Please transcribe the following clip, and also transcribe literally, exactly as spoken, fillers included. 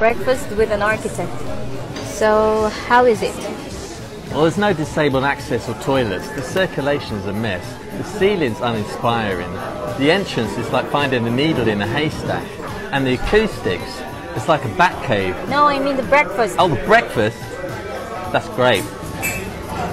Breakfast with an Architect. So, how is it? Well, there's no disabled access or toilets, the circulation's a mess, the ceiling's uninspiring, the entrance is like finding a needle in a haystack, and the acoustics, it's like a bat cave. No, I mean the breakfast. Oh, the breakfast? That's great.